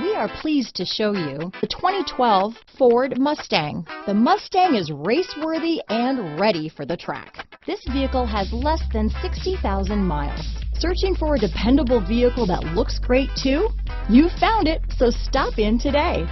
We are pleased to show you the 2012 Ford Mustang. The Mustang is race-worthy and ready for the track. This vehicle has less than 60,000 miles. Searching for a dependable vehicle that looks great too? You found it, so stop in today.